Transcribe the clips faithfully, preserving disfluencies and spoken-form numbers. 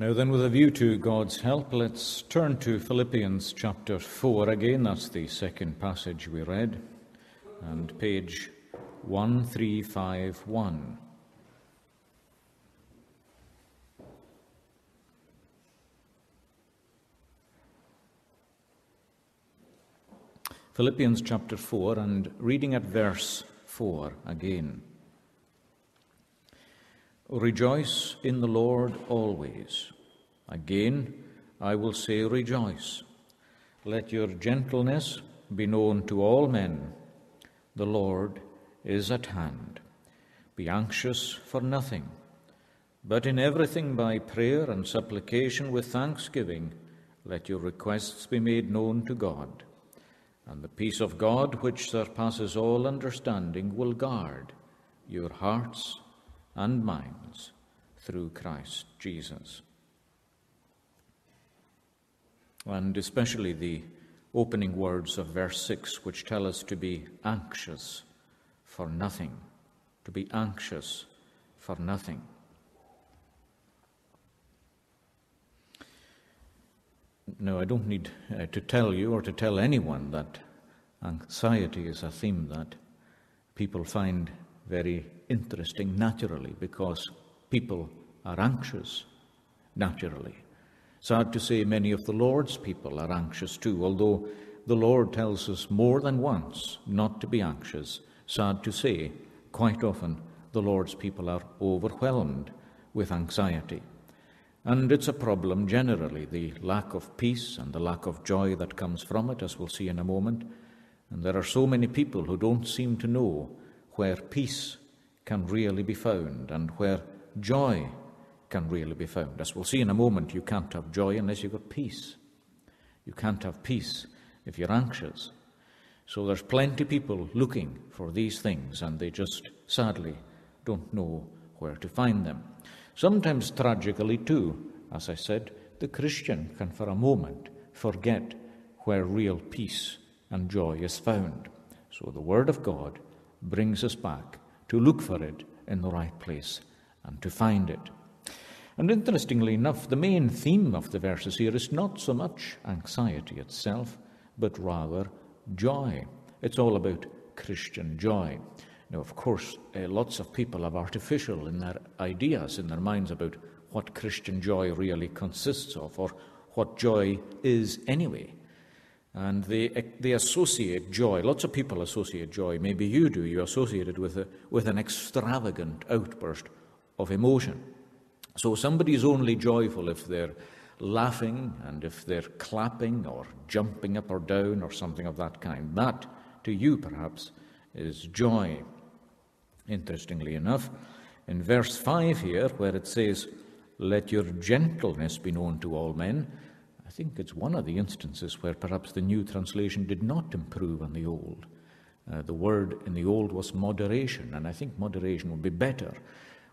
Now then, with a view to God's help, let's turn to Philippians chapter four. Again, that's the second passage we read, and page one three five one. Philippians chapter four, and reading at verse four again. Rejoice in the Lord always. Again, I will say rejoice. Let your gentleness be known to all men. The Lord is at hand. Be anxious for nothing, but in everything by prayer and supplication with thanksgiving, let your requests be made known to God. And the peace of God, which surpasses all understanding, will guard your hearts and minds through Christ Jesus. And especially the opening words of verse six, which tell us to be anxious for nothing, to be anxious for nothing. Now, I don't need uh, to tell you or to tell anyone that anxiety is a theme that people find very interesting naturally, because people are anxious naturally. Sad to say, many of the Lord's people are anxious too, although the Lord tells us more than once not to be anxious. Sad to say, quite often the Lord's people are overwhelmed with anxiety. And it's a problem generally, the lack of peace and the lack of joy that comes from it, as we'll see in a moment. And there are so many people who don't seem to know where peace can really be found and where joy can really be found. As we'll see in a moment, you can't have joy unless you've got peace. You can't have peace if you're anxious. So there's plenty of people looking for these things, and they just sadly don't know where to find them. Sometimes tragically too, as I said, the Christian can for a moment forget where real peace and joy is found. So the Word of God brings us back to look for it in the right place and to find it. And interestingly enough, the main theme of the verses here is not so much anxiety itself, but rather joy. It's all about Christian joy. Now, of course, uh, lots of people are artificial in their ideas, in their minds about what Christian joy really consists of, or what joy is anyway. And they they associate joy. Lots of people associate joy. Maybe you do. You associate it with a, with an extravagant outburst of emotion. So somebody's only joyful if they're laughing and if they're clapping or jumping up or down or something of that kind. That, to you perhaps, is joy. Interestingly enough, in verse five here, where it says, "Let your gentleness be known to all men," I think it's one of the instances where perhaps the new translation did not improve on the old. Uh, the word in the old was moderation, and I think moderation would be better.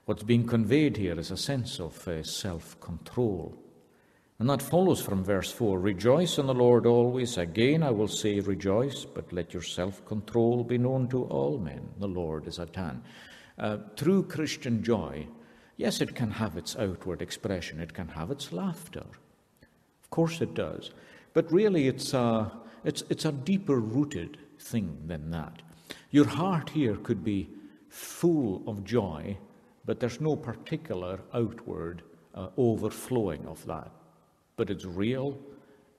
What's being conveyed here is a sense of uh, self-control. And that follows from verse four, "Rejoice in the Lord always. Again, I will say rejoice, but let your self-control be known to all men. The Lord is at hand." Uh, true Christian joy, yes, it can have its outward expression. It can have its laughter. Of course it does, but really it's a, it's, it's a deeper rooted thing than that. Your heart here could be full of joy, but there's no particular outward uh, overflowing of that. But it's real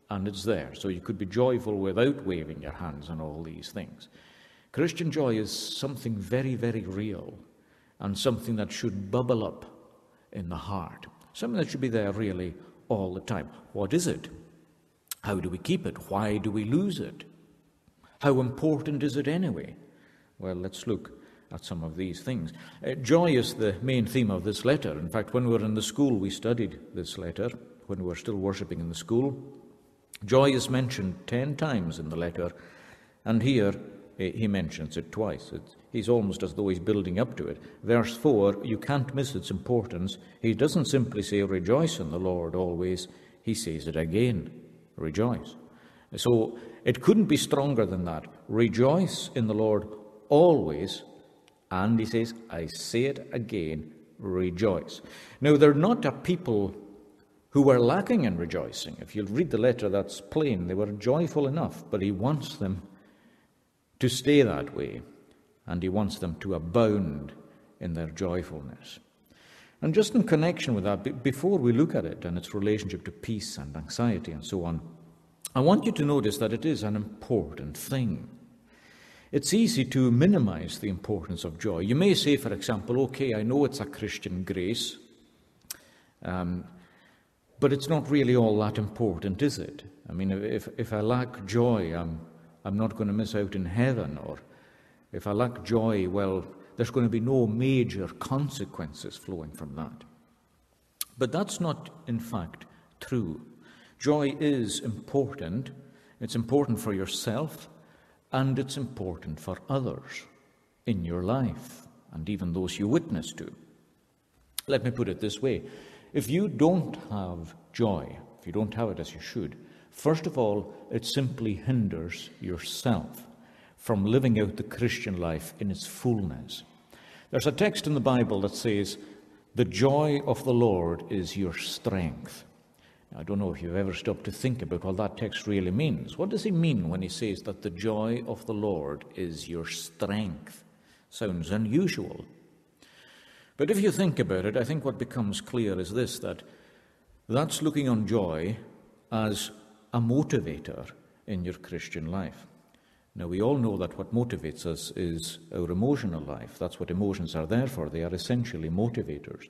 and it's there. So you could be joyful without waving your hands and all these things. Christian joy is something very, very real, and something that should bubble up in the heart. Something that should be there really all the time. What is it? How do we keep it? Why do we lose it? How important is it anyway? Well, let's look at some of these things. Uh, joy is the main theme of this letter. In fact, when we were in the school, we studied this letter, when we were still worshipping in the school. Joy is mentioned ten times in the letter, and here uh, he mentions it twice. It's, he's almost as though he's building up to it. Verse four, you can't miss its importance. He doesn't simply say, "Rejoice in the Lord always." He says it again, "Rejoice." So it couldn't be stronger than that. Rejoice in the Lord always. And he says, "I say it again, rejoice." Now, they're not a people who were lacking in rejoicing. If you'll read the letter, that's plain. They were joyful enough, but he wants them to stay that way, and he wants them to abound in their joyfulness. And just in connection with that, before we look at it and its relationship to peace and anxiety and so on, I want you to notice that it is an important thing. It's easy to minimize the importance of joy. You may say, for example, okay, I know it's a Christian grace, um, but it's not really all that important, is it? I mean, if, if I lack joy, I'm, I'm not going to miss out in heaven, or if I lack joy, well, there's going to be no major consequences flowing from that. But that's not, in fact, true. Joy is important. It's important for yourself, and it's important for others in your life, and even those you witness to. Let me put it this way. If you don't have joy, if you don't have it as you should, first of all, it simply hinders yourself from living out the Christian life in its fullness. There's a text in the Bible that says, "The joy of the Lord is your strength." Now, I don't know if you've ever stopped to think about what that text really means. What does he mean when he says that the joy of the Lord is your strength? Sounds unusual. But if you think about it, I think what becomes clear is this, that that's looking on joy as a motivator in your Christian life. Now, we all know that what motivates us is our emotional life. That's what emotions are there for. They are essentially motivators.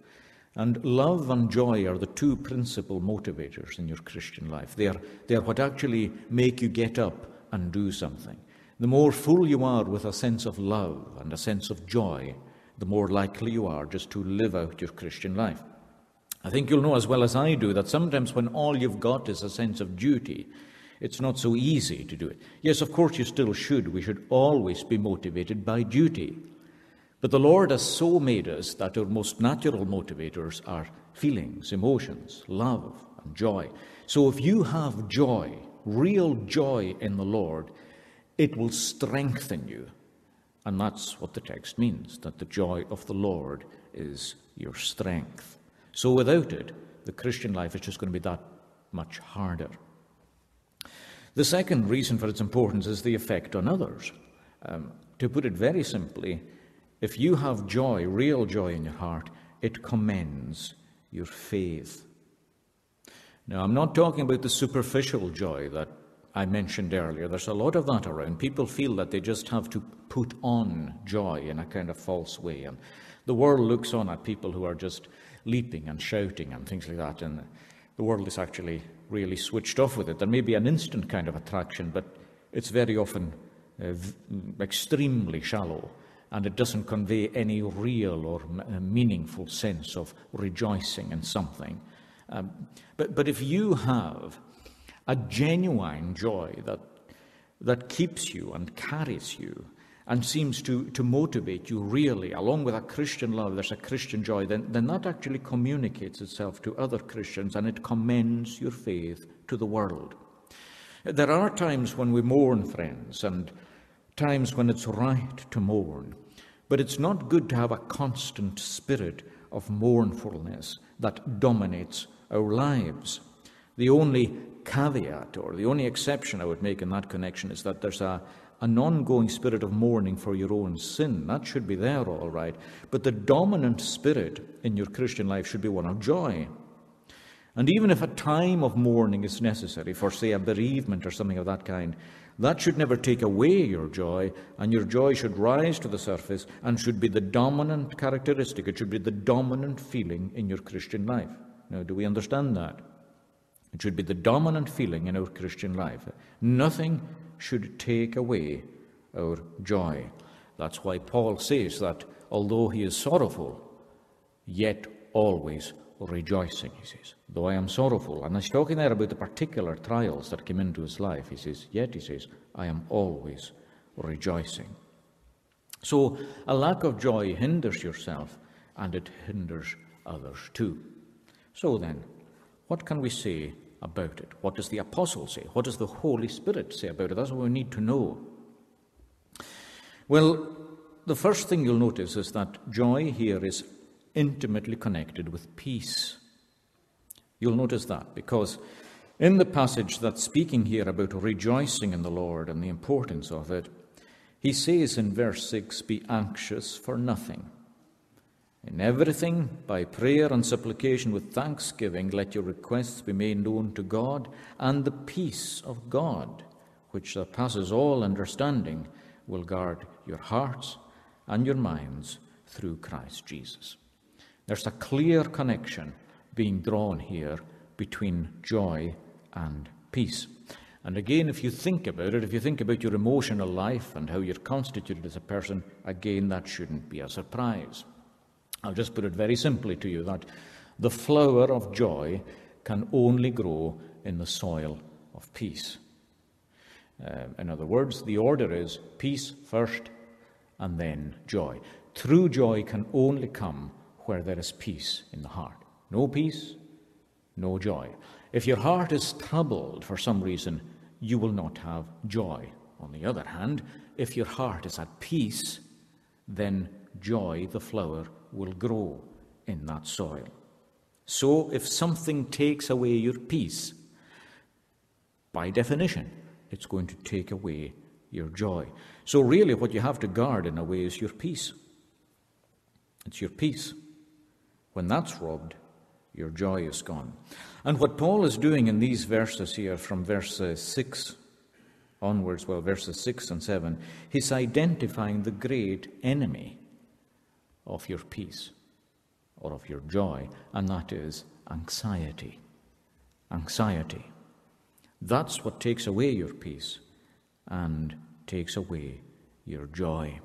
And love and joy are the two principal motivators in your Christian life. They are, they are what actually make you get up and do something. The more full you are with a sense of love and a sense of joy, the more likely you are just to live out your Christian life. I think you'll know as well as I do that sometimes when all you've got is a sense of duty, it's not so easy to do it. Yes, of course, you still should. We should always be motivated by duty. But the Lord has so made us that our most natural motivators are feelings, emotions, love, and joy. So if you have joy, real joy in the Lord, it will strengthen you. And that's what the text means, that the joy of the Lord is your strength. So without it, the Christian life is just going to be that much harder. The second reason for its importance is the effect on others. Um, to put it very simply, if you have joy, real joy in your heart, it commends your faith. Now, I'm not talking about the superficial joy that I mentioned earlier. There's a lot of that around. People feel that they just have to put on joy in a kind of false way. And the world looks on at people who are just leaping and shouting and things like that. And the world is actually really switched off with it. There may be an instant kind of attraction, but it's very often uh, extremely shallow, and it doesn't convey any real or meaningful sense of rejoicing in something. Um, but, but if you have a genuine joy that, that keeps you and carries you and seems to, to motivate you really, along with a Christian love, there's a Christian joy, then, then that actually communicates itself to other Christians, and it commends your faith to the world. There are times when we mourn, friends, and times when it's right to mourn, but it's not good to have a constant spirit of mournfulness that dominates our lives. The only caveat, or the only exception I would make in that connection, is that there's a an ongoing spirit of mourning for your own sin. That should be there, all right. But the dominant spirit in your Christian life should be one of joy. And even if a time of mourning is necessary for, say, a bereavement or something of that kind, that should never take away your joy, and your joy should rise to the surface and should be the dominant characteristic. It should be the dominant feeling in your Christian life. Now, do we understand that? It should be the dominant feeling in our Christian life. Nothing should take away our joy. That's why Paul says that although he is sorrowful, yet always rejoicing, he says, though I am sorrowful. And he's talking there about the particular trials that came into his life. He says, yet, he says, I am always rejoicing. So a lack of joy hinders yourself, and it hinders others too. So then, what can we say about it? What does the apostle say? What does the Holy Spirit say about it? That's what we need to know. Well, the first thing you'll notice is that joy here is intimately connected with peace. You'll notice that, because in the passage that's speaking here about rejoicing in the Lord and the importance of it, he says in verse six, be anxious for nothing. In everything, by prayer and supplication with thanksgiving, let your requests be made known to God, and the peace of God, which surpasses all understanding, will guard your hearts and your minds through Christ Jesus. There's a clear connection being drawn here between joy and peace. And again, if you think about it, if you think about your emotional life and how you're constituted as a person, again, that shouldn't be a surprise. I'll just put it very simply to you that the flower of joy can only grow in the soil of peace. Uh, in other words, the order is peace first and then joy. True joy can only come where there is peace in the heart. No peace, no joy. If your heart is troubled for some reason, you will not have joy. On the other hand, if your heart is at peace, then joy, the flower, will grow in that soil. So if something takes away your peace, by definition, it's going to take away your joy. So really what you have to guard in a way is your peace. It's your peace. When that's robbed, your joy is gone. And what Paul is doing in these verses here, from verse six onwards, well, verses six and seven, he's identifying the great enemy of your peace or of your joy, and that is anxiety. Anxiety. That's what takes away your peace and takes away your joy.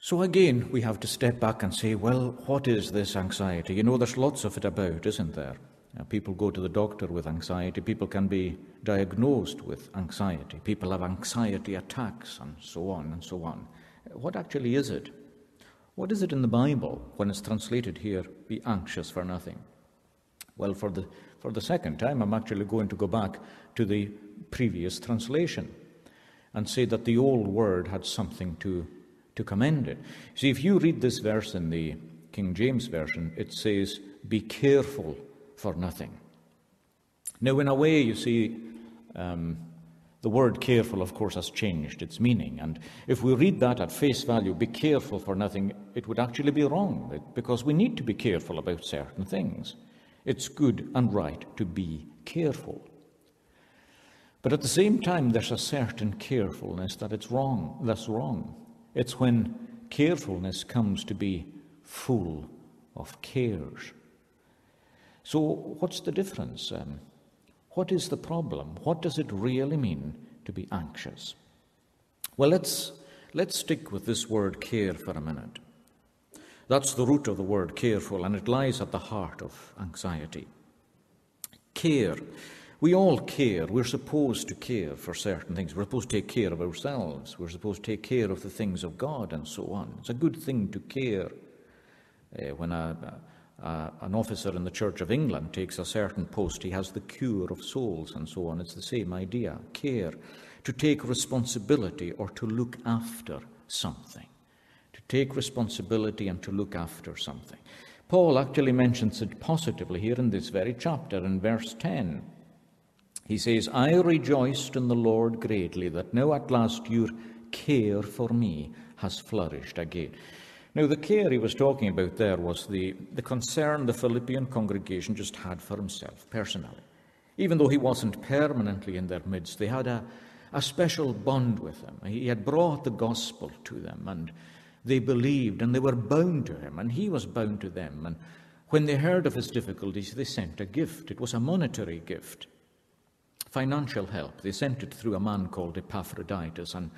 So again, we have to step back and say, well, what is this anxiety? You know, there's lots of it about, isn't there? Now, people go to the doctor with anxiety. People can be diagnosed with anxiety. People have anxiety attacks and so on and so on. What actually is it? What is it in the Bible when it's translated here, be anxious for nothing? Well, for the, for the second time, I'm actually going to go back to the previous translation and say that the old word had something to to commend it. See, if you read this verse in the King James Version, it says, be careful for nothing. Now, in a way, you see, um, the word careful, of course, has changed its meaning. And if we read that at face value, be careful for nothing, it would actually be wrong, because we need to be careful about certain things. It's good and right to be careful. But at the same time, there's a certain carefulness that it's wrong, that's wrong. It's when carefulness comes to be full of cares. So what's the difference? Um, what is the problem? What does it really mean to be anxious? Well, let's, let's stick with this word care for a minute. That's the root of the word careful, and it lies at the heart of anxiety. Care. We all care. We're supposed to care for certain things. We're supposed to take care of ourselves. We're supposed to take care of the things of God and so on. It's a good thing to care. Uh, when a, a, an officer in the Church of England takes a certain post, he has the cure of souls and so on. It's the same idea, care. To take responsibility or to look after something. To take responsibility and to look after something. Paul actually mentions it positively here in this very chapter in verse ten. He says, I rejoiced in the Lord greatly that now at last your care for me has flourished again. Now, the care he was talking about there was the, the concern the Philippian congregation just had for himself personally. Even though he wasn't permanently in their midst, they had a, a special bond with him. He had brought the gospel to them, and they believed, and they were bound to him, and he was bound to them. And when they heard of his difficulties, they sent a gift. It was a monetary gift. Financial help. They sent it through a man called Epaphroditus, and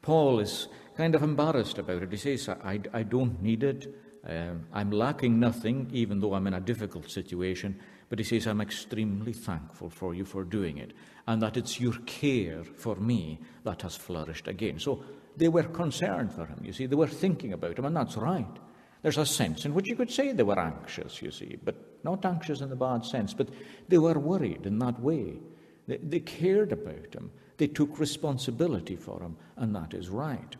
Paul is kind of embarrassed about it. He says, I, I don't need it. Um, I'm lacking nothing, even though I'm in a difficult situation. But he says, I'm extremely thankful for you for doing it, and that it's your care for me that has flourished again. So they were concerned for him, you see. They were thinking about him, and that's right. There's a sense in which you could say they were anxious, you see, but not anxious in the bad sense, but they were worried in that way. They, they cared about him. They took responsibility for him, and that is right.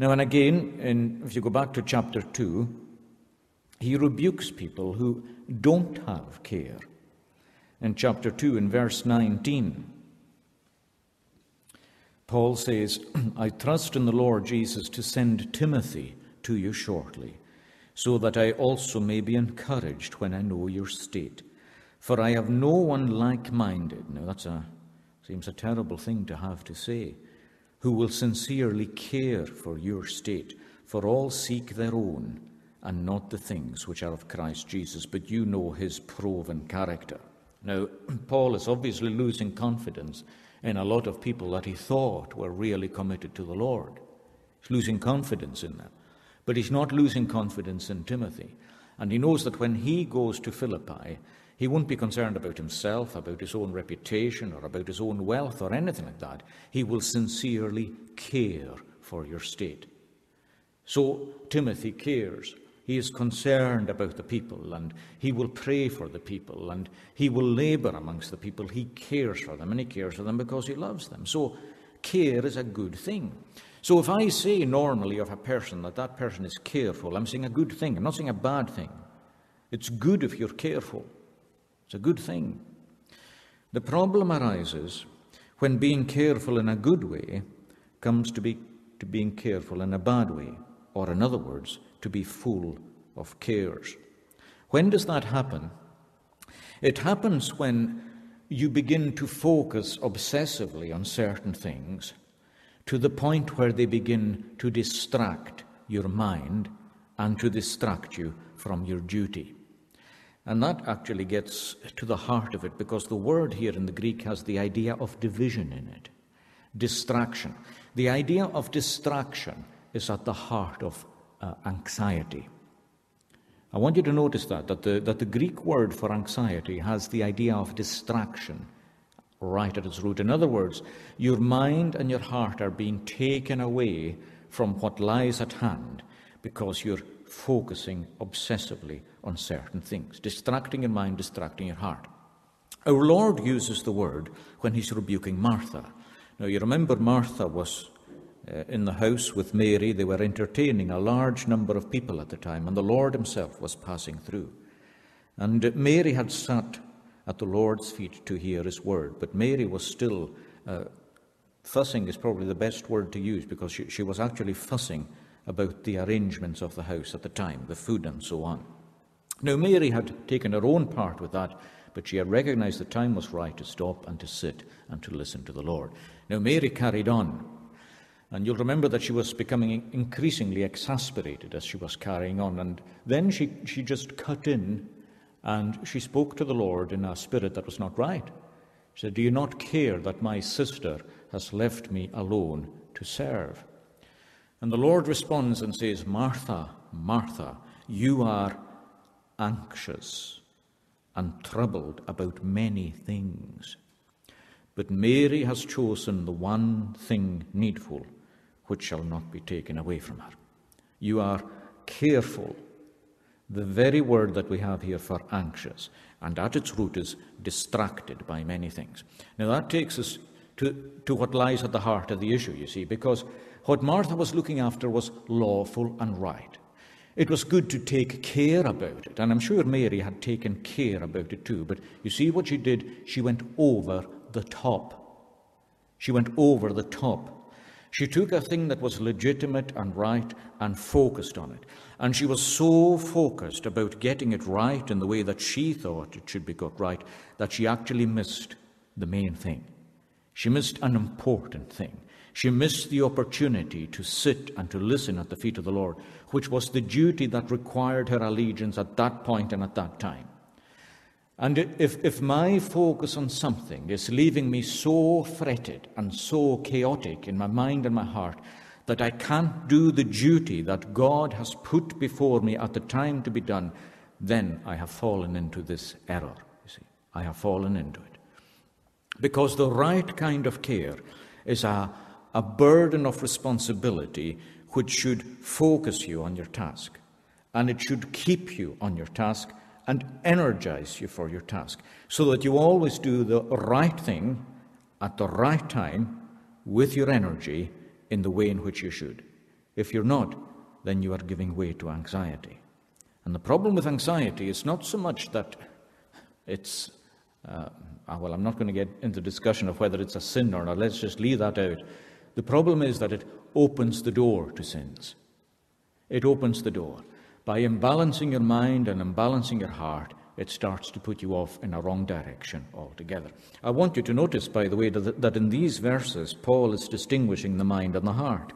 Now, and again, in, if you go back to chapter two, He rebukes people who don't have care. In chapter two, in verse nineteen, Paul says, I trust in the Lord Jesus to send Timothy to you shortly, so that I also may be encouraged when I know your state. For I have no one like-minded, now that's a, seems a terrible thing to have to say, who will sincerely care for your state, for all seek their own, and not the things which are of Christ Jesus, but you know his proven character. Now, Paul is obviously losing confidence in a lot of people that he thought were really committed to the Lord. He's losing confidence in them, but he's not losing confidence in Timothy. And he knows that when he goes to Philippi, he won't be concerned about himself, about his own reputation, or about his own wealth, or anything like that. He will sincerely care for your state. So Timothy cares. He is concerned about the people, and he will pray for the people, and he will labor amongst the people. He cares for them, and he cares for them because he loves them. So care is a good thing. So if I say normally of a person that that person is careful, I'm saying a good thing. I'm not saying a bad thing. It's good if you're careful. It's a good thing. The problem arises when being careful in a good way comes to be to being careful in a bad way, or in other words, to be full of cares. When does that happen? It happens when you begin to focus obsessively on certain things to the point where they begin to distract your mind and to distract you from your duty. And that actually gets to the heart of it, because the word here in the Greek has the idea of division in it, distraction. The idea of distraction is at the heart of uh, anxiety. I want you to notice that, that the, that the Greek word for anxiety has the idea of distraction right at its root. In other words, your mind and your heart are being taken away from what lies at hand because you're focusing obsessively on certain things, distracting your mind, distracting your heart. Our Lord uses the word when he's rebuking Martha. Now, you remember Martha was uh, in the house with Mary. They were entertaining a large number of people at the time, and the Lord himself was passing through. And Mary had sat at the Lord's feet to hear his word, but Mary was still, uh, fussing is probably the best word to use, because she, she was actually fussing about the arrangements of the house at the time, the food and so on. Now, Mary had taken her own part with that, but she had recognized the time was right to stop and to sit and to listen to the Lord. Now, Mary carried on, and you'll remember that she was becoming increasingly exasperated as she was carrying on, and then she, she just cut in, and she spoke to the Lord in a spirit that was not right. She said, "Do you not care that my sister has left me alone to serve?" And the Lord responds and says, "Martha, Martha, you are anxious and troubled about many things. But Mary has chosen the one thing needful, which shall not be taken away from her." You are careful. The very word that we have here for anxious, and at its root is distracted by many things. Now that takes us to, to what lies at the heart of the issue, you see, because what Martha was looking after was lawful and right. It was good to take care about it, and I'm sure Mary had taken care about it too, but you see what she did? She went over the top. She went over the top. She took a thing that was legitimate and right and focused on it, and she was so focused about getting it right in the way that she thought it should be got right that she actually missed the main thing. She missed an important thing. She missed the opportunity to sit and to listen at the feet of the Lord, which was the duty that required her allegiance at that point and at that time. And if, if my focus on something is leaving me so fretted and so chaotic in my mind and my heart that I can't do the duty that God has put before me at the time to be done, then I have fallen into this error, you see. I have fallen into it. Because the right kind of care is a a burden of responsibility which should focus you on your task, and it should keep you on your task and energize you for your task, so that you always do the right thing at the right time with your energy in the way in which you should. If you're not, then you are giving way to anxiety. And the problem with anxiety is not so much that it's, uh, well, I'm not going to get into discussion of whether it's a sin or not. Let's just leave that out. The problem is that it opens the door to sins. It opens the door. By imbalancing your mind and imbalancing your heart, it starts to put you off in a wrong direction altogether. I want you to notice, by the way, that in these verses, Paul is distinguishing the mind and the heart.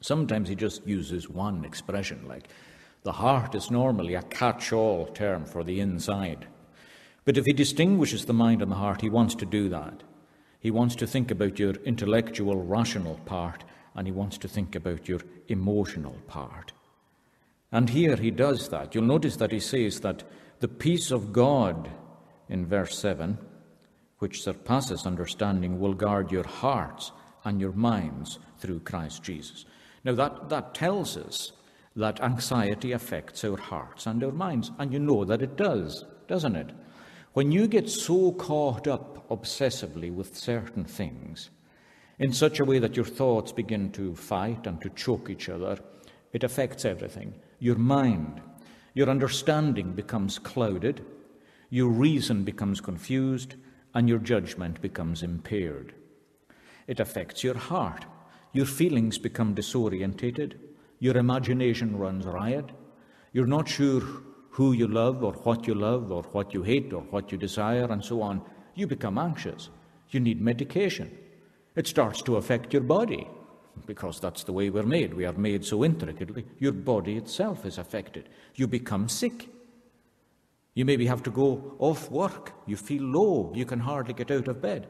Sometimes he just uses one expression, like the heart is normally a catch-all term for the inside. But if he distinguishes the mind and the heart, he wants to do that. He wants to think about your intellectual, rational part, and he wants to think about your emotional part. And here he does that. You'll notice that he says that the peace of God, in verse seven, which surpasses understanding, will guard your hearts and your minds through Christ Jesus. Now that, that tells us that anxiety affects our hearts and our minds, and you know that it does, doesn't it? When you get so caught up obsessively with certain things, in such a way that your thoughts begin to fight and to choke each other, it affects everything. Your mind, your understanding becomes clouded, your reason becomes confused, and your judgment becomes impaired. It affects your heart. Your feelings become disorientated. Your imagination runs riot. You're not sure who you love or what you love or what you hate or what you desire and so on. You become anxious. You need medication. It starts to affect your body, because that's the way we're made. We are made so intricately. Your body itself is affected. You become sick. You maybe have to go off work. You feel low. You can hardly get out of bed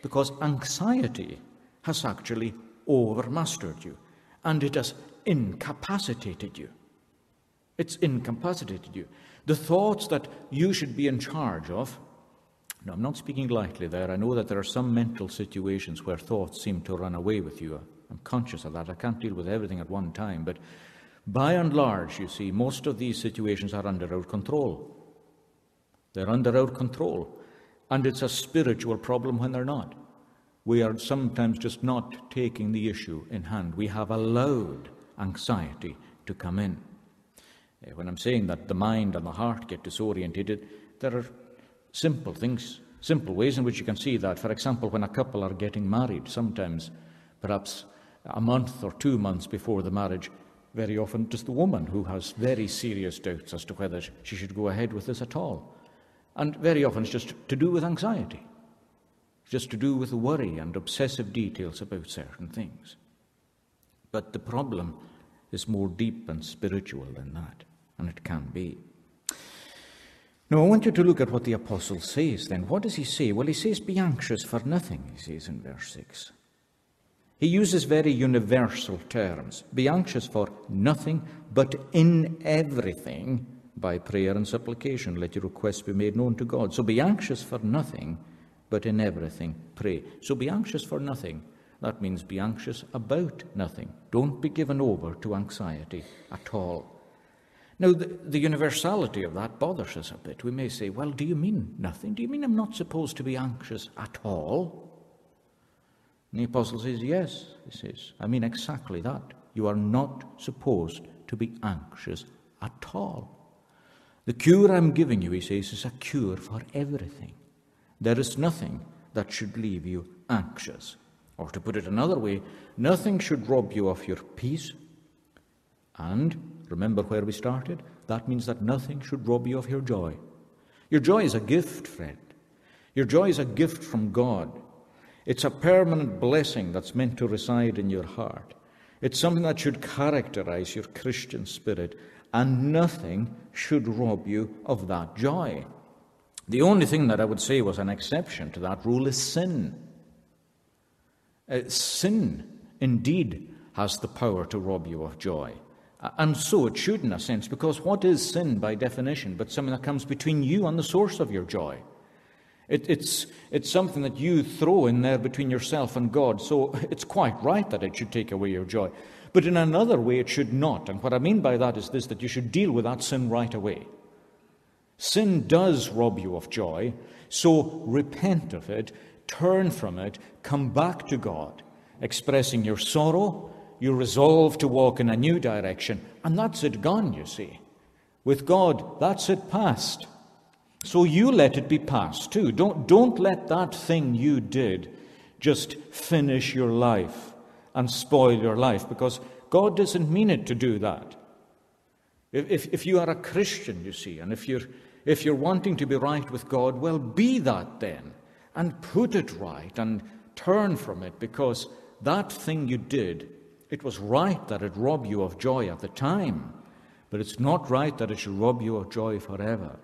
because anxiety has actually overmastered you, and it has incapacitated you. It's incapacitated you. The thoughts that you should be in charge of, now, I'm not speaking lightly there. I know that there are some mental situations where thoughts seem to run away with you. I'm conscious of that. I can't deal with everything at one time. But by and large, you see, most of these situations are under our control. They're under our control. And it's a spiritual problem when they're not. We are sometimes just not taking the issue in hand. We have allowed anxiety to come in. When I'm saying that the mind and the heart get disorientated, there are simple things, simple ways in which you can see that. For example, when a couple are getting married, sometimes, perhaps a month or two months before the marriage, very often just the woman who has very serious doubts as to whether she should go ahead with this at all. And very often it's just to do with anxiety, just to do with worry and obsessive details about certain things. But the problem is more deep and spiritual than that, and it can be. Now, I want you to look at what the apostle says then. What does he say? Well, he says, be anxious for nothing, he says in verse six. He uses very universal terms. Be anxious for nothing, but in everything, by prayer and supplication, let your requests be made known to God. So be anxious for nothing, but in everything, pray. So be anxious for nothing. That means be anxious about nothing. Don't be given over to anxiety at all. Now, the, the universality of that bothers us a bit. We may say, well, do you mean nothing? Do you mean I'm not supposed to be anxious at all? And the apostle says, yes, he says, I mean exactly that. You are not supposed to be anxious at all. The cure I'm giving you, he says, is a cure for everything. There is nothing that should leave you anxious. Or to put it another way, nothing should rob you of your peace. And remember where we started? That means that nothing should rob you of your joy. Your joy is a gift, friend. Your joy is a gift from God. It's a permanent blessing that's meant to reside in your heart. It's something that should characterize your Christian spirit, and nothing should rob you of that joy. The only thing that I would say was an exception to that rule is sin. Uh, sin, indeed, has the power to rob you of joy. And so it should, in a sense, because what is sin by definition but something that comes between you and the source of your joy? It, it's, it's something that you throw in there between yourself and God, so it's quite right that it should take away your joy. But in another way, it should not. And what I mean by that is this, that you should deal with that sin right away. Sin does rob you of joy, so repent of it, turn from it, come back to God, expressing your sorrow. You resolve to walk in a new direction, and that's it gone, you see. With God, that's it past. So you let it be past too. Don't, don't let that thing you did just finish your life and spoil your life, because God doesn't mean it to do that. If, if, if you are a Christian, you see, and if you're, if you're wanting to be right with God, well, be that then, and put it right, and turn from it, because that thing you did, it was right that it robbed you of joy at the time, but it's not right that it should rob you of joy forever.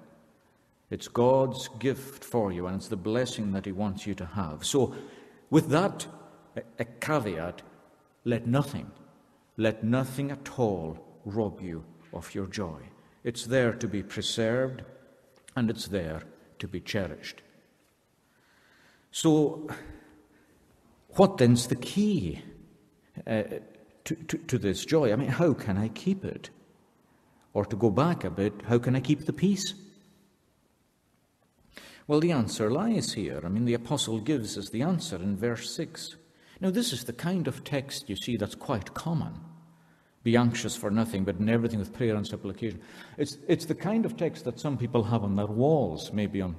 It's God's gift for you, and it's the blessing that He wants you to have. So with that a caveat, let nothing, let nothing at all rob you of your joy. It's there to be preserved, and it's there to be cherished. So what then's the key uh, to, to, to this joy? I mean, how can I keep it? Or to go back a bit, how can I keep the peace? Well, the answer lies here. I mean, the Apostle gives us the answer in verse six. Now, this is the kind of text, you see, that's quite common. Be anxious for nothing, but in everything with prayer and supplication. It's, it's the kind of text that some people have on their walls, maybe on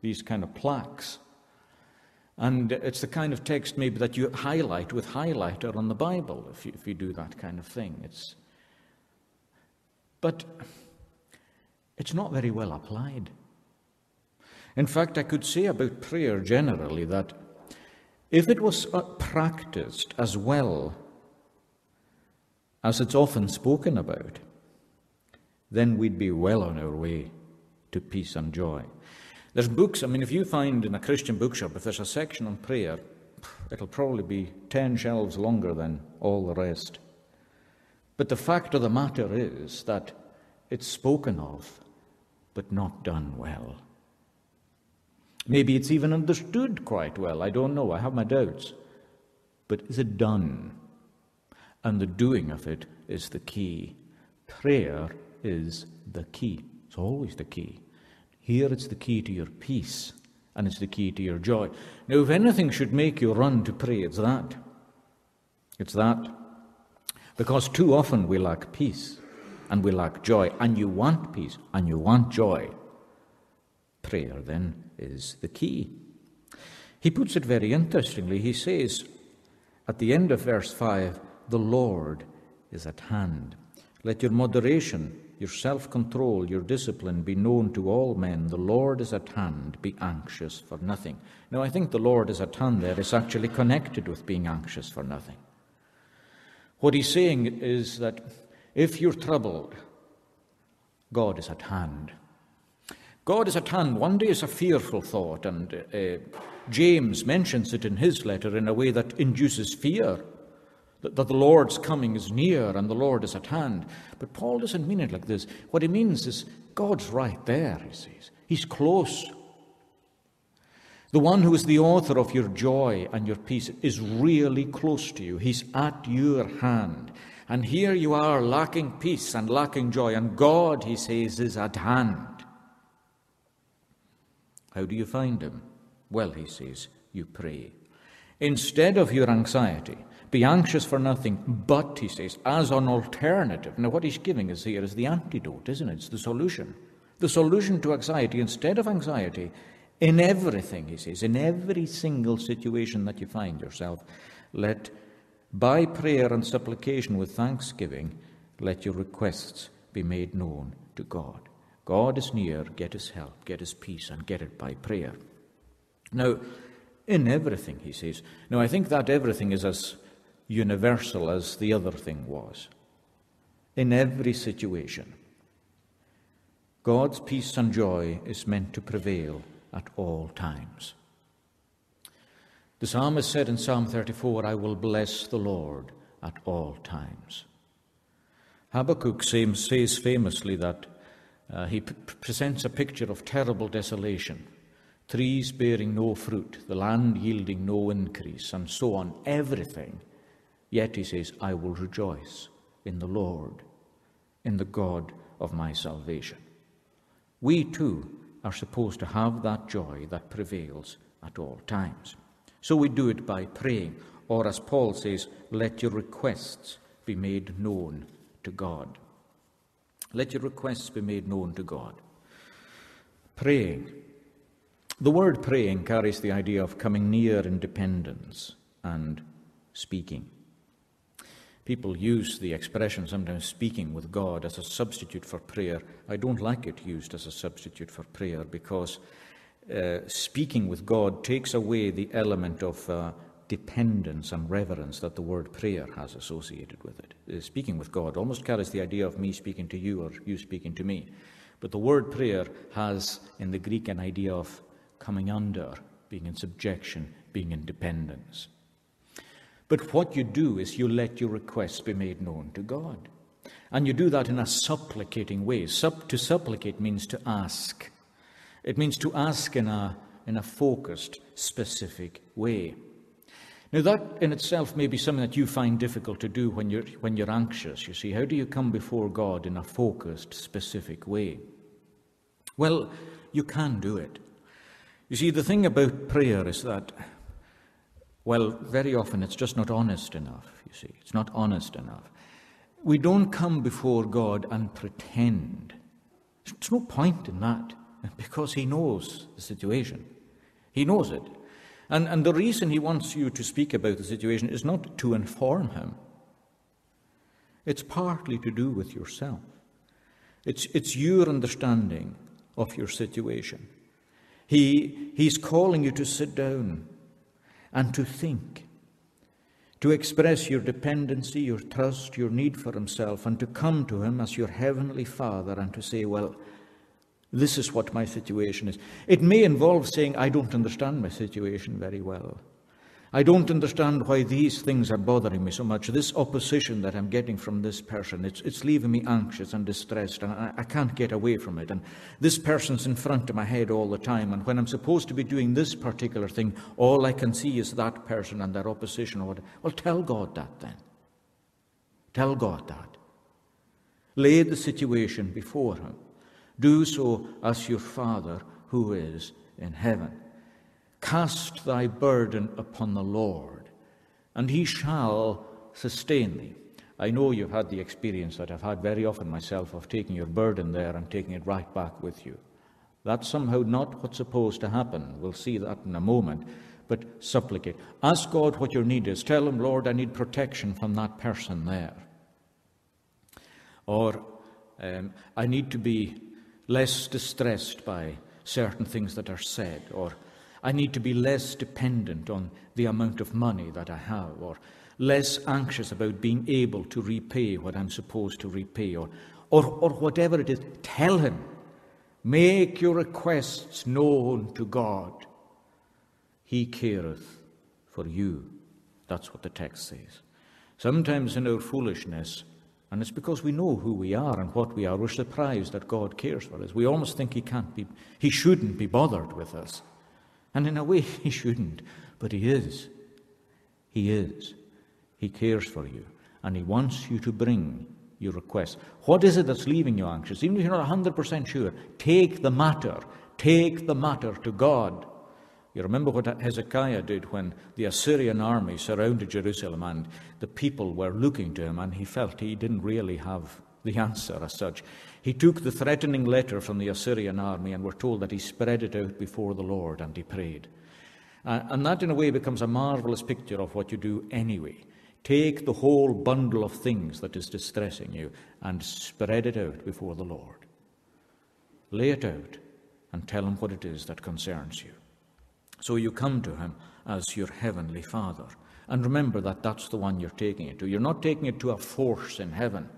these kind of plaques. And it's the kind of text maybe that you highlight with highlighter on the Bible, if you, if you do that kind of thing. It's, but it's not very well applied. In fact, I could say about prayer generally that if it was practiced as well as it's often spoken about, then we'd be well on our way to peace and joy. There's books, I mean, if you find in a Christian bookshop, if there's a section on prayer, it'll probably be ten shelves longer than all the rest. But the fact of the matter is that it's spoken of, but not done well. Maybe it's even understood quite well. I don't know. I have my doubts. But is it done? And the doing of it is the key. Prayer is the key. It's always the key. Here it's the key to your peace, and it's the key to your joy. Now, if anything should make you run to pray, it's that. It's that. Because too often we lack peace, and we lack joy, and you want peace, and you want joy. Prayer, then, is the key. He puts it very interestingly. He says, at the end of verse five, the Lord is at hand. Let your moderation, your self-control, your discipline be known to all men. The Lord is at hand. Be anxious for nothing. Now, I think the Lord is at hand there is actually connected with being anxious for nothing. What he's saying is that if you're troubled, God is at hand. God is at hand. One day is a fearful thought, and uh, James mentions it in his letter in a way that induces fear, that, that the Lord's coming is near and the Lord is at hand. But Paul doesn't mean it like this. What he means is God's right there, he says. He's close. The one who is the author of your joy and your peace is really close to you. He's at your hand. And here you are lacking peace and lacking joy, and God, he says, is at hand. How do you find him? Well, he says, you pray. Instead of your anxiety, be anxious for nothing, but, he says, as an alternative. Now, what he's giving us here is the antidote, isn't it? It's the solution. The solution to anxiety, instead of anxiety, in everything, he says, in every single situation that you find yourself, let, by prayer and supplication with thanksgiving, let your requests be made known to God. God is near, get his help, get his peace, and get it by prayer. Now, in everything, he says. Now, I think that everything is as universal as the other thing was. In every situation, God's peace and joy is meant to prevail at all times. The psalmist said in Psalm thirty-four, I will bless the Lord at all times. Habakkuk says famously that Uh, he p- presents a picture of terrible desolation, trees bearing no fruit, the land yielding no increase, and so on, everything. Yet, he says, I will rejoice in the Lord, in the God of my salvation. We, too, are supposed to have that joy that prevails at all times. So we do it by praying, or as Paul says, let your requests be made known to God. Let your requests be made known to God. Praying. The word praying carries the idea of coming near in dependence and speaking. People use the expression sometimes speaking with God as a substitute for prayer. I don't like it used as a substitute for prayer because uh, speaking with God takes away the element of uh, dependence and reverence that the word prayer has associated with it. Uh, speaking with God almost carries the idea of me speaking to you or you speaking to me. But the word prayer has in the Greek an idea of coming under, being in subjection, being in dependence. But what you do is you let your requests be made known to God. And you do that in a supplicating way. Supp- to supplicate means to ask. It means to ask in a, in a focused, specific way. Now that in itself may be something that you find difficult to do when you're, when you're anxious. You see, how do you come before God in a focused, specific way? Well, you can do it. You see, the thing about prayer is that Well, very often it's just not honest enough, you see. It's not honest enough. We don't come before God and pretend. There's no point in that, because he knows the situation. He knows it. And, and the reason he wants you to speak about the situation is not to inform him. It's partly to do with yourself. It's, it's your understanding of your situation. He, he's calling you to sit down and to think, to express your dependency, your trust, your need for himself, and to come to him as your heavenly Father and to say, well, this is what my situation is. It may involve saying, I don't understand my situation very well. I don't understand why these things are bothering me so much. This opposition that I'm getting from this person, it's, it's leaving me anxious and distressed, and I, I can't get away from it. And this person's in front of my head all the time, and when I'm supposed to be doing this particular thing, all I can see is that person and their opposition. Or whatever. Well, tell God that then. Tell God that. Lay the situation before him. Do so as your Father who is in heaven. Cast thy burden upon the Lord, and he shall sustain thee. I know you've had the experience that I've had very often myself of taking your burden there and taking it right back with you. That's somehow not what's supposed to happen. We'll see that in a moment. But supplicate. Ask God what your need is. Tell him, Lord, I need protection from that person there. Or um, I need to be less distressed by certain things that are said, or I need to be less dependent on the amount of money that I have, or less anxious about being able to repay what I'm supposed to repay, or, or, or whatever it is. Tell him. Make your requests known to God. He careth for you. That's what the text says. Sometimes in our foolishness, and it's because we know who we are and what we are, we're surprised that God cares for us. We almost think he can't be, he shouldn't be bothered with us. And in a way, he shouldn't, but he is. He is. He cares for you, and he wants you to bring your request. What is it that's leaving you anxious? Even if you're not one hundred percent sure, take the matter. Take the matter to God. You remember what Hezekiah did when the Assyrian army surrounded Jerusalem and the people were looking to him, and he felt he didn't really have the answer as such. He took the threatening letter from the Assyrian army, and we're told that he spread it out before the Lord and he prayed. Uh, and that in a way becomes a marvelous picture of what you do anyway. Take the whole bundle of things that is distressing you and spread it out before the Lord. Lay it out and tell him what it is that concerns you. So you come to him as your heavenly Father. And remember that that's the one you're taking it to. You're not taking it to a force in heaven.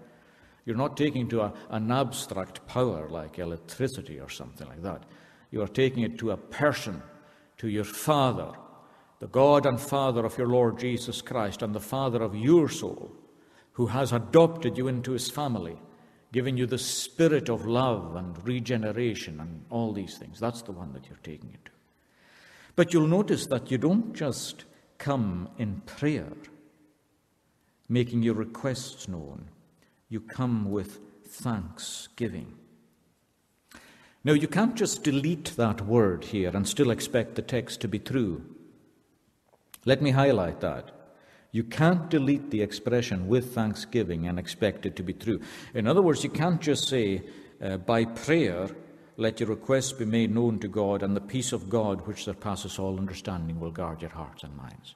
You're not taking it to a, an abstract power like electricity or something like that. You are taking it to a person, to your Father, the God and Father of your Lord Jesus Christ and the Father of your soul, who has adopted you into his family, giving you the spirit of love and regeneration and all these things. That's the one that you're taking it to. But you'll notice that you don't just come in prayer, making your requests known. You come with thanksgiving. Now, you can't just delete that word here and still expect the text to be true. Let me highlight that. You can't delete the expression with thanksgiving and expect it to be true. In other words, you can't just say, uh, by prayer, let your requests be made known to God, and the peace of God, which surpasses all understanding, will guard your hearts and minds.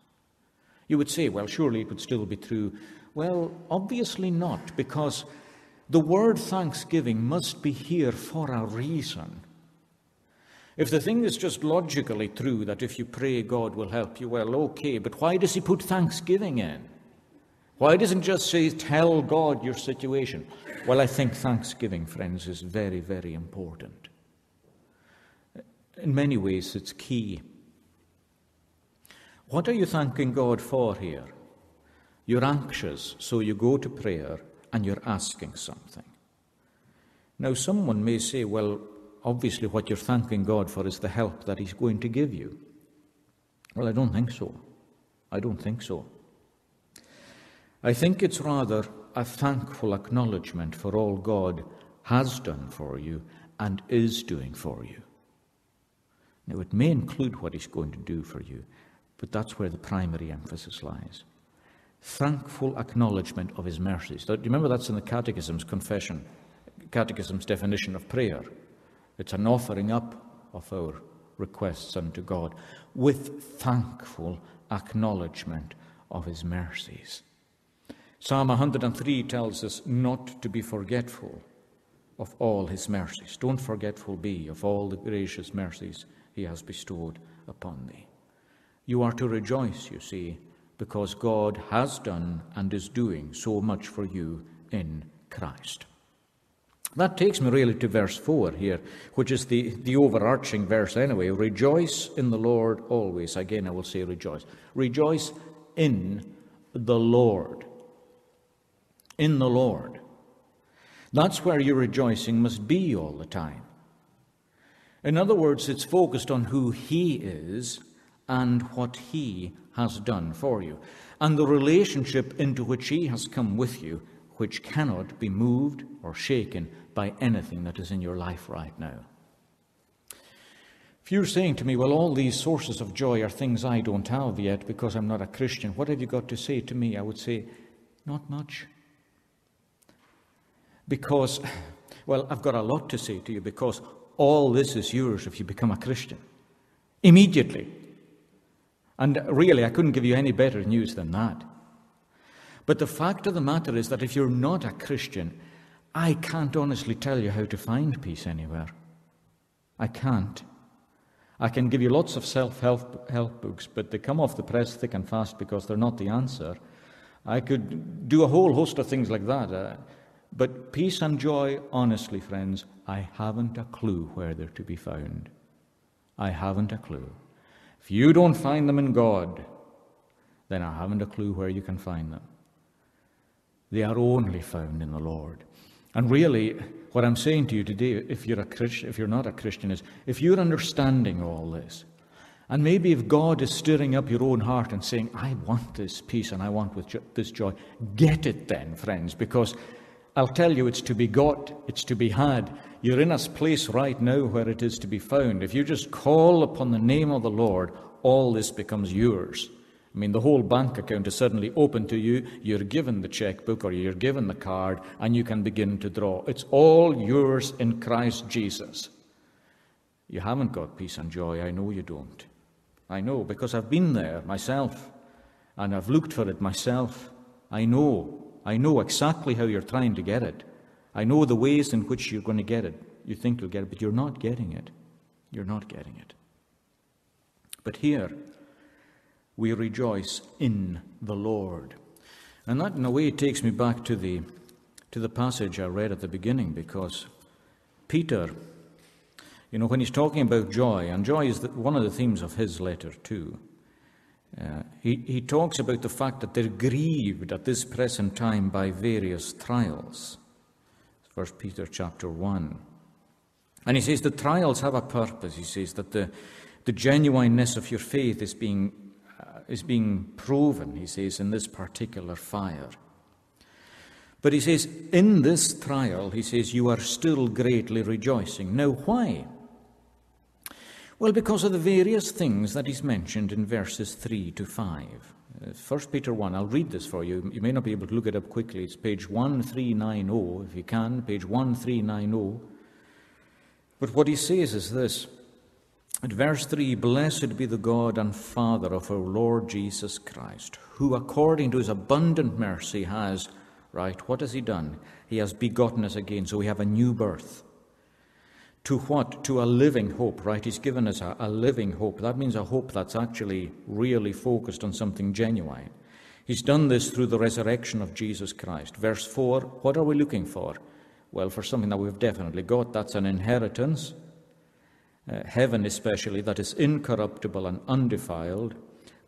You would say, well, surely it would still be true. Well, obviously not, because the word thanksgiving must be here for a reason. If the thing is just logically true, that if you pray, God will help you, well, okay, but why does he put thanksgiving in? Why doesn't just say, tell God your situation? Well, I think thanksgiving, friends, is very, very important. In many ways, it's key. What are you thanking God for here? You're anxious, so you go to prayer and you're asking something. Now, someone may say, well, obviously what you're thanking God for is the help that he's going to give you. Well, I don't think so. I don't think so. I think it's rather a thankful acknowledgement for all God has done for you and is doing for you. Now, it may include what he's going to do for you, but that's where the primary emphasis lies. Thankful acknowledgement of his mercies. Do you remember that's in the Catechism's confession, Catechism's definition of prayer? It's an offering up of our requests unto God with thankful acknowledgement of his mercies. Psalm one hundred and three tells us not to be forgetful of all his mercies. Don't forgetful be of all the gracious mercies he has bestowed upon thee. You are to rejoice, you see, because God has done and is doing so much for you in Christ. That takes me really to verse four here, which is the, the overarching verse anyway. Rejoice in the Lord always. Again, I will say rejoice. Rejoice in the Lord. In the Lord. That's where your rejoicing must be all the time. In other words, it's focused on who he is and what he has done for you, and the relationship into which he has come with you, which cannot be moved or shaken by anything that is in your life right now. If you're saying to me, well, all these sources of joy are things I don't have yet because I'm not a Christian, what have you got to say to me? I would say, not much. Because, well, I've got a lot to say to you, because all this is yours if you become a Christian. Immediately. And really, I couldn't give you any better news than that. But the fact of the matter is that if you're not a Christian, I can't honestly tell you how to find peace anywhere. I can't. I can give you lots of self-help help books, but they come off the press thick and fast because they're not the answer. I could do a whole host of things like that. Uh, but peace and joy, honestly, friends, I haven't a clue where they're to be found. I haven't a clue. If you don't find them in God, then I haven't a clue where you can find them. They are only found in the Lord. And really, what I'm saying to you today, if you're a Christian, if you're not a Christian, is if you're understanding all this, and maybe if God is stirring up your own heart and saying, I want this peace and I want this joy, get it then, friends, because I'll tell you, it's to be got, it's to be had. You're in a place right now where it is to be found. If you just call upon the name of the Lord, all this becomes yours. I mean, the whole bank account is suddenly open to you. You're given the checkbook or you're given the card and you can begin to draw. It's all yours in Christ Jesus. You haven't got peace and joy. I know you don't. I know, because I've been there myself and I've looked for it myself. I know. I know exactly how you're trying to get it. I know the ways in which you're going to get it. You think you'll get it, but you're not getting it. You're not getting it. But here, we rejoice in the Lord. And that, in a way, takes me back to the, to the passage I read at the beginning, because Peter, you know, when he's talking about joy, and joy is the, one of the themes of his letter too, Uh, he, he talks about the fact that they're grieved at this present time by various trials. First Peter chapter one. And he says the trials have a purpose. He says that the, the genuineness of your faith is being, uh, is being proven, he says, in this particular fire. But he says, in this trial, he says, you are still greatly rejoicing. Now, why? Well, because of the various things that he's mentioned in verses three to five. First Peter one, I'll read this for you. You may not be able to look it up quickly. It's page one three nine zero, if you can, page one three nine zero. But what he says is this, at verse three, "Blessed be the God and Father of our Lord Jesus Christ, who according to his abundant mercy has," right, what has he done? "He has begotten us again," so we have a new birth. "To what? To a living hope," right? He's given us a, a living hope. That means a hope that's actually really focused on something genuine. He's done this through the resurrection of Jesus Christ. Verse four, what are we looking for? Well, for something that we've definitely got, that's an inheritance, uh, heaven especially, that is incorruptible and undefiled,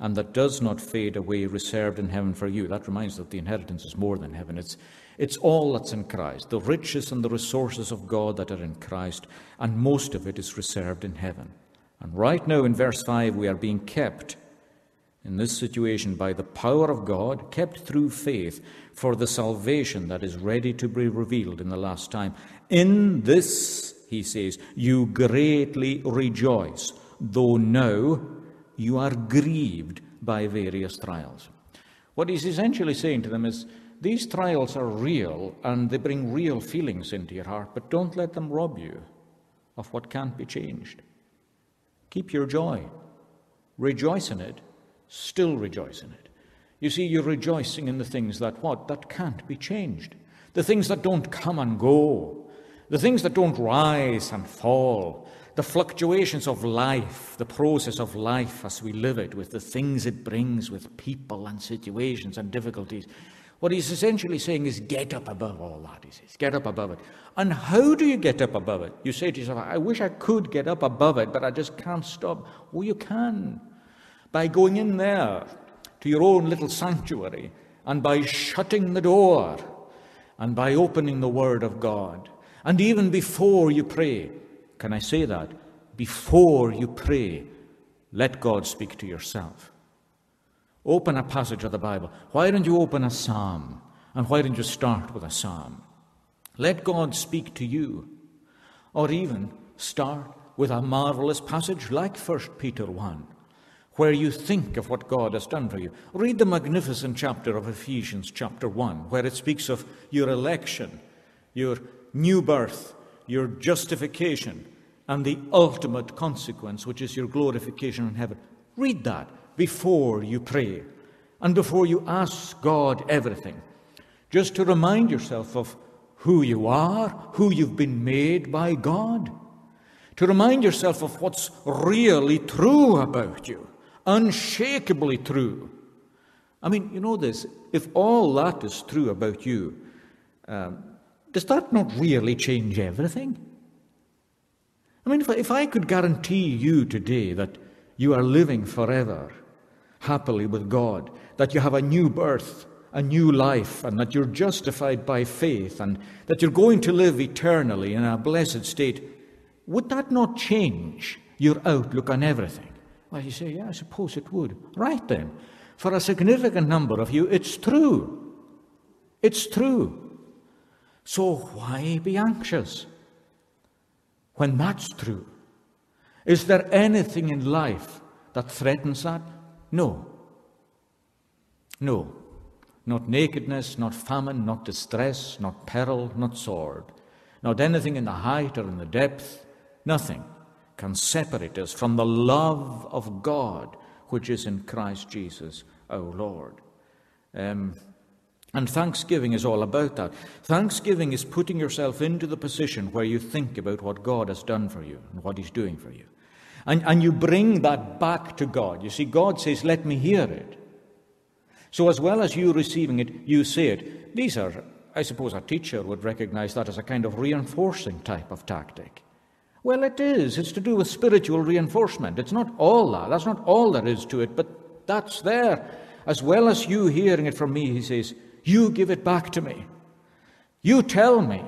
and that does not fade away, reserved in heaven for you. That reminds us that the inheritance is more than heaven. It's, it's all that's in Christ, the riches and the resources of God that are in Christ, and most of it is reserved in heaven. And right now in verse five, we are being kept in this situation by the power of God, kept through faith for the salvation that is ready to be revealed in the last time. "In this," he says, "you greatly rejoice, though now you are grieved by various trials." What he's essentially saying to them is, these trials are real and they bring real feelings into your heart, but don't let them rob you of what can't be changed. Keep your joy. Rejoice in it. Still rejoice in it. You see, you're rejoicing in the things that what? That can't be changed. The things that don't come and go. The things that don't rise and fall. The fluctuations of life, the process of life as we live it, with the things it brings, with people and situations and difficulties. What he's essentially saying is, get up above all that, he says. Get up above it. And how do you get up above it? You say to yourself, I wish I could get up above it, but I just can't stop. Well, you can. By going in there to your own little sanctuary, and by shutting the door, and by opening the Word of God. And even before you pray, can I say that? Before you pray, let God speak to yourself. Open a passage of the Bible. Why don't you open a psalm? And why don't you start with a psalm? Let God speak to you. Or even start with a marvelous passage like First Peter one, where you think of what God has done for you. Read the magnificent chapter of Ephesians chapter one, where it speaks of your election, your new birth, your justification, and the ultimate consequence, which is your glorification in heaven. Read that before you pray and before you ask God everything, just to remind yourself of who you are, who you've been made by God, to remind yourself of what's really true about you, unshakably true. I mean, you know this, if all that is true about you, um, does that not really change everything? I mean, if I, if I could guarantee you today that you are living forever happily with God, that you have a new birth, a new life, and that you're justified by faith, and that you're going to live eternally in a blessed state, would that not change your outlook on everything? Well, you say, yeah, I suppose it would. Right then. For a significant number of you, it's true. It's true. So why be anxious when that's true? Is there anything in life that threatens that? No. No. Not nakedness, not famine, not distress, not peril, not sword. Not anything in the height or in the depth. Nothing can separate us from the love of God, which is in Christ Jesus, our Lord. Um, And thanksgiving is all about that. Thanksgiving is putting yourself into the position where you think about what God has done for you and what he's doing for you. And, and you bring that back to God. You see, God says, let me hear it. So as well as you receiving it, you say it. These are, I suppose a teacher would recognize that as a kind of reinforcing type of tactic. Well, it is. It's to do with spiritual reinforcement. It's not all that. That's not all there is to it, but that's there. As well as you hearing it from me, he says, you give it back to me. You tell me.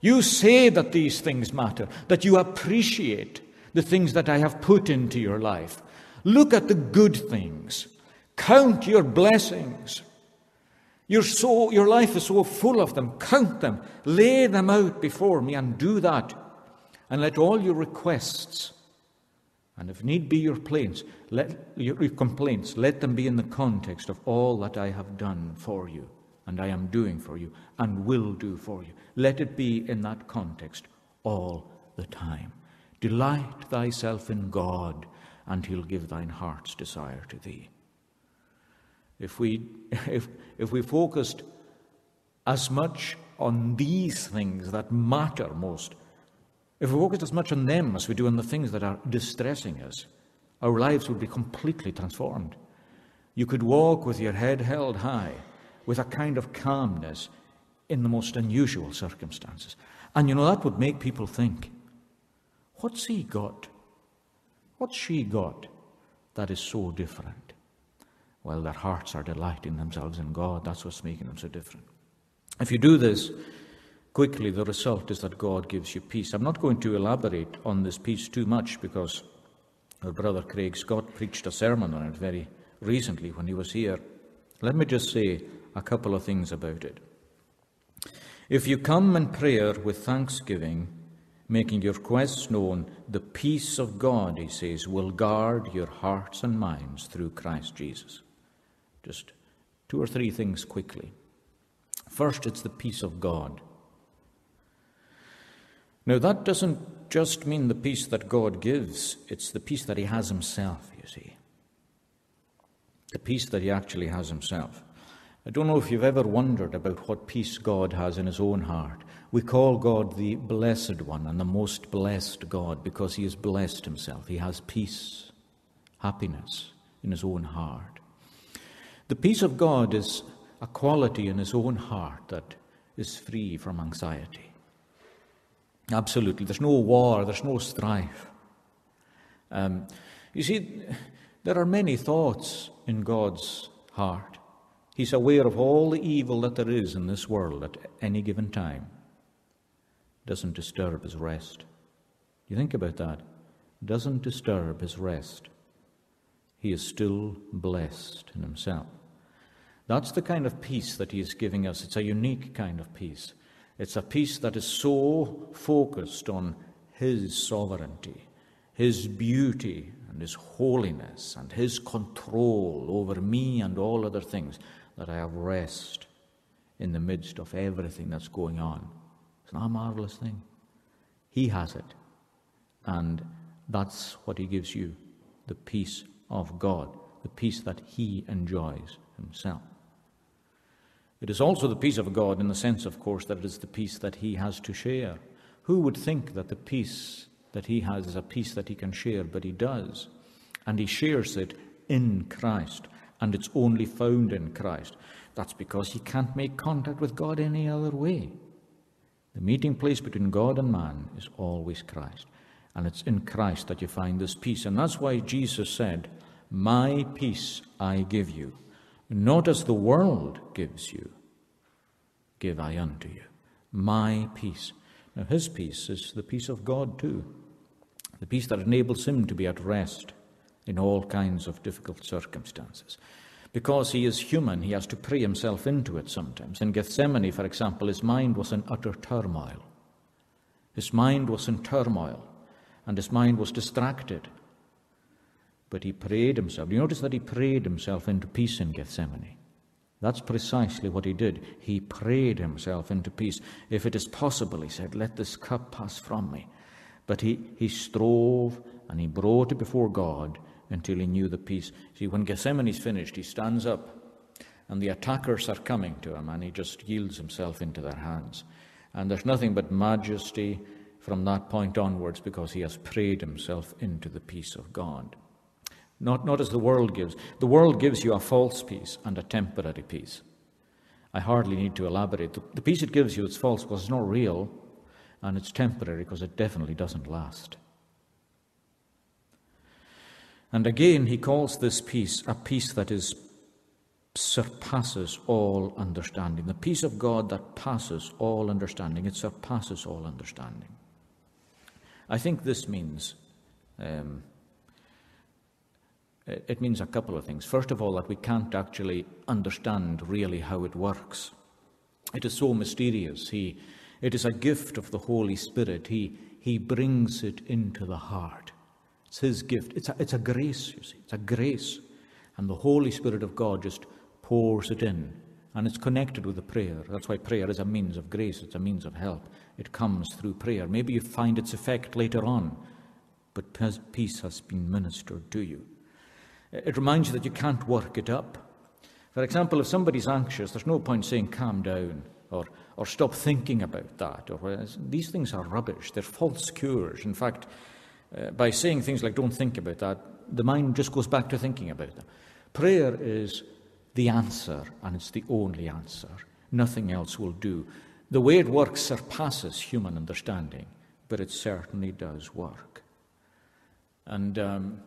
You say that these things matter, that you appreciate the things that I have put into your life. Look at the good things. Count your blessings. You're so, your life is so full of them. Count them. Lay them out before me and do that. And let all your requests And if need be your plaints, let your complaints, let them be in the context of all that I have done for you, and I am doing for you, and will do for you. Let it be in that context all the time. Delight thyself in God, and he'll give thine heart's desire to thee. If we, if, if we focused as much on these things that matter most, if we focused as much on them as we do on the things that are distressing us, our lives would be completely transformed. You could walk with your head held high, with a kind of calmness in the most unusual circumstances. And you know, that would make people think, what's he got? What's she got that is so different? Well, their hearts are delighting themselves in God. That's what's making them so different. If you do this quickly, the result is that God gives you peace. I'm not going to elaborate on this peace too much because our brother Craig Scott preached a sermon on it very recently when he was here. Let me just say a couple of things about it. If you come in prayer with thanksgiving, making your requests known, the peace of God, he says, will guard your hearts and minds through Christ Jesus. Just two or three things quickly. First, it's the peace of God. Now, that doesn't just mean the peace that God gives, it's the peace that he has himself, you see. The peace that he actually has himself. I don't know if you've ever wondered about what peace God has in his own heart. We call God the Blessed One and the Most Blessed God because he has blessed himself. He has peace, happiness in his own heart. The peace of God is a quality in his own heart that is free from anxiety. Absolutely. There's no war. There's no strife. Um, you see, there are many thoughts in God's heart. He's aware of all the evil that there is in this world at any given time. Doesn't disturb his rest. You think about that. Doesn't disturb his rest. He is still blessed in himself. That's the kind of peace that he is giving us. It's a unique kind of peace. It's a peace that is so focused on his sovereignty, his beauty, and his holiness, and his control over me and all other things, that I have rest in the midst of everything that's going on. Isn't that a marvelous thing? He has it. And that's what he gives you, the peace of God, the peace that he enjoys himself. It is also the peace of God in the sense, of course, that it is the peace that he has to share. Who would think that the peace that he has is a peace that he can share, but he does. And he shares it in Christ. And it's only found in Christ. That's because he can't make contact with God any other way. The meeting place between God and man is always Christ. And it's in Christ that you find this peace. And that's why Jesus said, "My peace I give you, not as the world gives you, give I unto you. My peace." Now his peace is the peace of God too. The peace that enables him to be at rest in all kinds of difficult circumstances. Because he is human, he has to pray himself into it sometimes. In Gethsemane, for example, his mind was in utter turmoil. His mind was in turmoil, and his mind was distracted. But he prayed himself. You notice that he prayed himself into peace in Gethsemane. That's precisely what he did. He prayed himself into peace. If it is possible, he said, let this cup pass from me. But he, he strove and he brought it before God until he knew the peace. See, when Gethsemane's finished, he stands up and the attackers are coming to him and he just yields himself into their hands. And there's nothing but majesty from that point onwards because he has prayed himself into the peace of God. Not, not as the world gives. The world gives you a false peace and a temporary peace. I hardly need to elaborate. The, the peace it gives you is false because it's not real, and it's temporary because it definitely doesn't last. And again, he calls this peace a peace that is surpasses all understanding. The peace of God that passes all understanding. It surpasses all understanding. I think this means... Um, It means a couple of things. First of all, that we can't actually understand really how it works. It is so mysterious. He, it is a gift of the Holy Spirit. He, he brings it into the heart. It's his gift. It's a, it's a grace, you see. It's a grace. And the Holy Spirit of God just pours it in. And it's connected with the prayer. That's why prayer is a means of grace. It's a means of help. It comes through prayer. Maybe you find its effect later on, but peace has been ministered to you. It reminds you that you can't work it up. For example, if somebody's anxious, there's no point saying, calm down, or, or stop thinking about that. Or, these things are rubbish. They're false cures. In fact, uh, by saying things like, don't think about that, the mind just goes back to thinking about them. Prayer is the answer, and it's the only answer. Nothing else will do. The way it works surpasses human understanding, but it certainly does work. And um,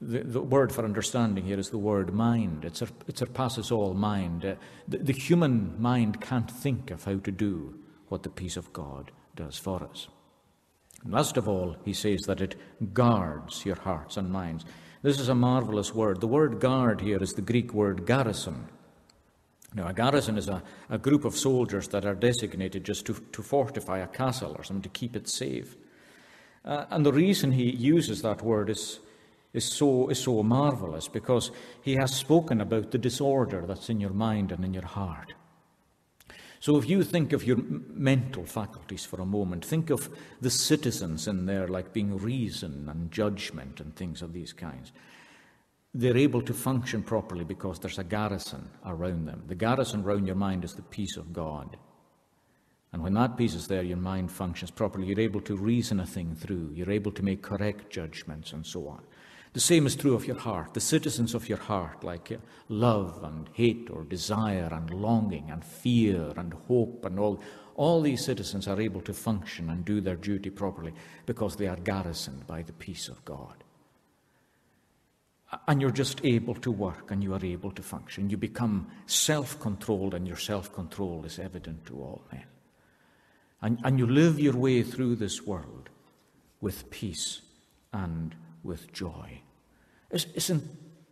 the, the word for understanding here is the word mind. It, sur it surpasses all mind. Uh, the, the human mind can't think of how to do what the peace of God does for us. And last of all, he says that it guards your hearts and minds. This is a marvelous word. The word guard here is the Greek word garrison. Now, a garrison is a, a group of soldiers that are designated just to, to fortify a castle or something, to keep it safe. Uh, and the reason he uses that word is, is, so, is so marvelous, because he has spoken about the disorder that's in your mind and in your heart. So if you think of your mental faculties for a moment, think of the citizens in there like being reason and judgment and things of these kinds. They're able to function properly because there's a garrison around them. The garrison around your mind is the peace of God. And when that peace is there, your mind functions properly. You're able to reason a thing through. You're able to make correct judgments and so on. The same is true of your heart. The citizens of your heart, like love and hate or desire and longing and fear and hope and all, all these citizens are able to function and do their duty properly because they are garrisoned by the peace of God. And you're just able to work and you are able to function. You become self-controlled, and your self-control is evident to all men. And, and you live your way through this world with peace and with joy. Isn't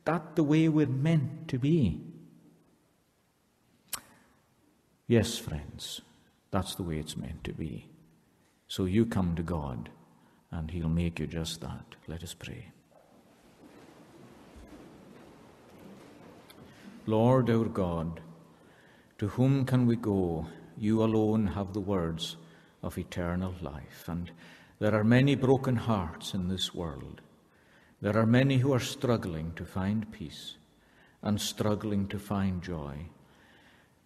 that the way we're meant to be? Yes, friends, that's the way it's meant to be. So you come to God and He'll make you just that. Let us pray. Lord our God, to whom can we go? You alone have the words of eternal life, and there are many broken hearts in this world. There are many who are struggling to find peace and struggling to find joy,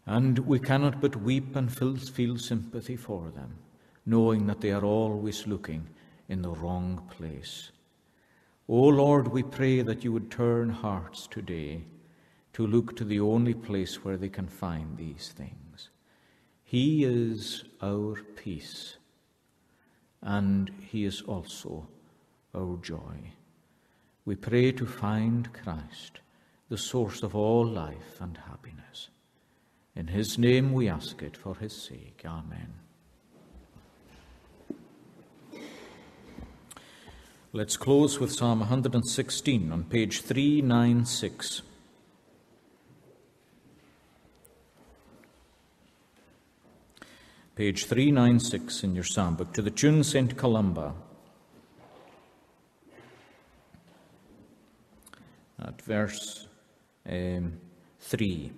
and we cannot but weep and feel sympathy for them, knowing that they are always looking in the wrong place. O Lord, we pray that you would turn hearts today to look to the only place where they can find these things. He is our peace, and He is also our joy. We pray to find Christ, the source of all life and happiness. In His name we ask it, for His sake. Amen. Let's close with Psalm one hundred sixteen on page three ninety-six. Page three ninety-six in your psalm book, to the tune Saint Columba. At verse um, three.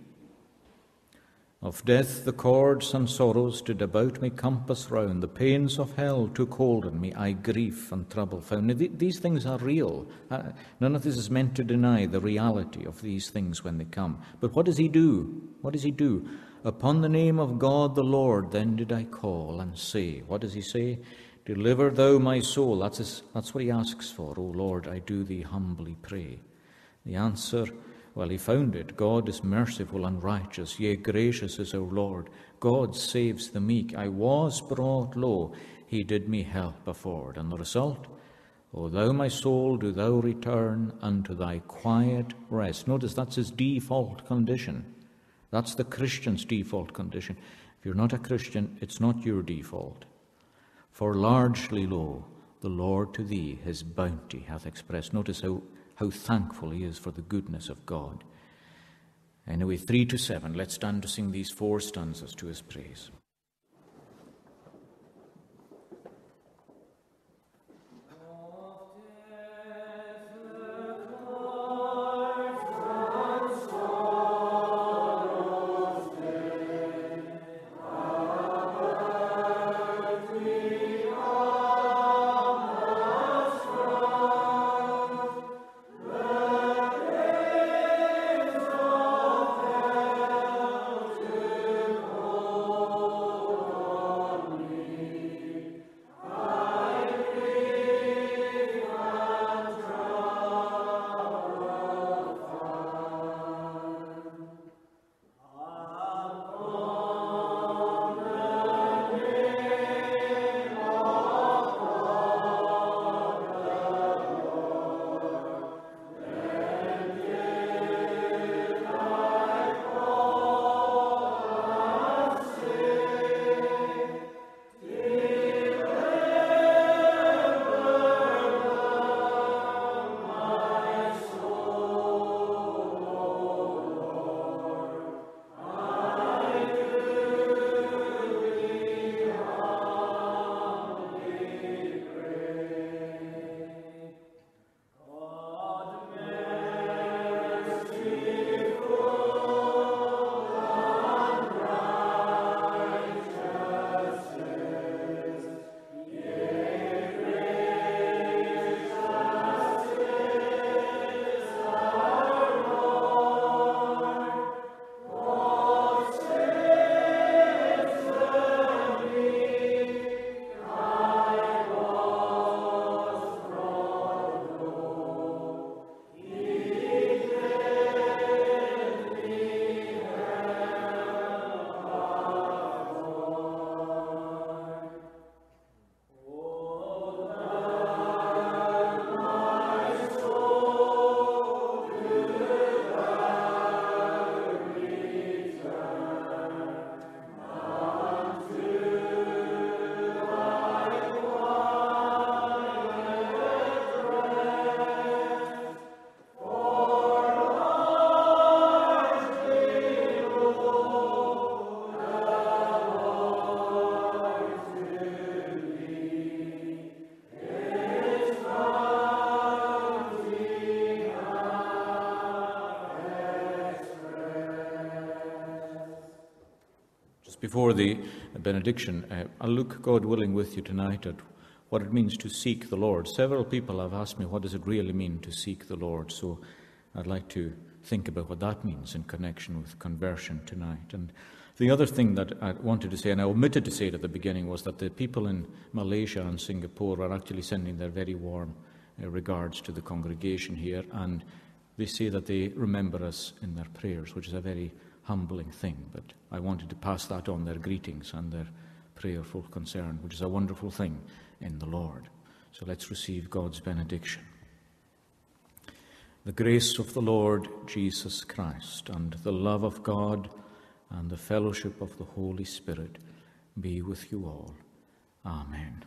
Of death the cords and sorrows did about me compass round, the pains of hell took hold on me, I grief and trouble found. Now, th these things are real. Uh, none of this is meant to deny the reality of these things when they come. But what does he do? What does he do? Upon the name of God the Lord then did I call and say. What does he say? Deliver thou my soul. That's, his, that's what he asks for. O Lord, I do thee humbly pray. The answer, well, he found it. God is merciful and righteous. Yea, gracious is our Lord. God saves the meek. I was brought low. He did me help afford. And the result? O thou, my soul, do thou return unto thy quiet rest. Notice that's his default condition. That's the Christian's default condition. If you're not a Christian, it's not your default. For largely, lo, the Lord to thee his bounty hath expressed. Notice how How thankful he is for the goodness of God. Anyway, three to seven, let's stand to sing these four stanzas to his praise. before the benediction, uh, I'll look, God willing, with you tonight at what it means to seek the Lord. Several people have asked me, what does it really mean to seek the Lord? So I'd like to think about what that means in connection with conversion tonight. And the other thing that I wanted to say, and I omitted to say it at the beginning, was that the people in Malaysia and Singapore are actually sending their very warm uh, regards to the congregation here, and they say that they remember us in their prayers, which is a very humbling thing, but I wanted to pass that on, their greetings and their prayerful concern, which is a wonderful thing in the Lord. So let's receive God's benediction. The grace of the Lord Jesus Christ, and the love of God, and the fellowship of the Holy Spirit be with you all. Amen.